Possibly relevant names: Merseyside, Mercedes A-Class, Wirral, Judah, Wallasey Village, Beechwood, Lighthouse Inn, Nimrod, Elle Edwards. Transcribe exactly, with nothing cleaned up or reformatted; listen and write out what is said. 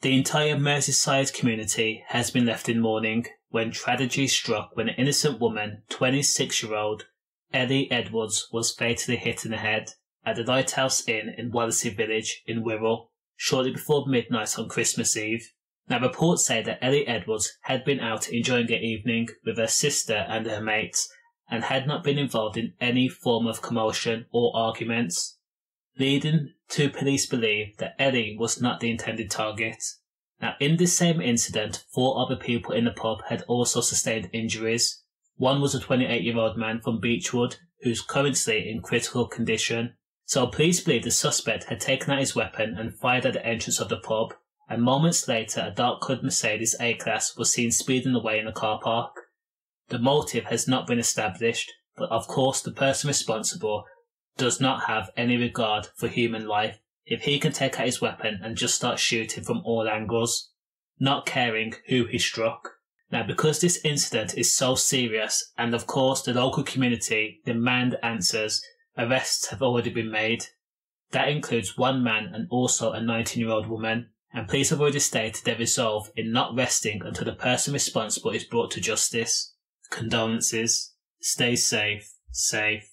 The entire Merseyside community has been left in mourning when tragedy struck when an innocent woman, twenty-six-year-old Elle Edwards, was fatally hit in the head at the Lighthouse Inn in Wallasey Village in Wirral shortly before midnight on Christmas Eve. Now, reports say that Elle Edwards had been out enjoying her evening with her sister and her mates and had not been involved in any form of commotion or arguments, leading to police believe that Elle was not the intended target. Now, in this same incident, four other people in the pub had also sustained injuries. One was a twenty-eight-year-old man from Beechwood who's currently in critical condition. So police believe the suspect had taken out his weapon and fired at the entrance of the pub, and moments later a dark-coloured Mercedes A-Class was seen speeding away in a car park. The motive has not been established, but of course the person responsible does not have any regard for human life if he can take out his weapon and just start shooting from all angles, not caring who he struck. Now, because this incident is so serious and of course the local community demand answers, arrests have already been made. That includes one man and also a nineteen-year-old woman, and police have already stated their resolve in not resting until the person responsible is brought to justice. Condolences. Stay safe. Safe.